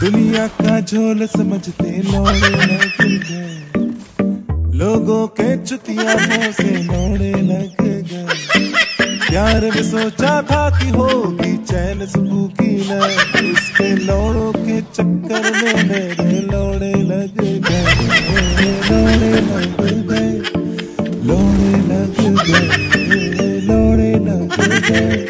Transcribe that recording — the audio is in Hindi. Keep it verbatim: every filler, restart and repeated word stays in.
दुनिया का झोल समझते लौड़े न खुल गए, लोगों के चुतिया मुंह से लौड़े लग गए। प्यार में सोचा था कि होगी चैन सुकून की लय, उसके लौड़ों के चक्कर में मेरे लौड़े लग गए। लौड़े लग गए, लौड़े लग गए, लौड़े लग गए।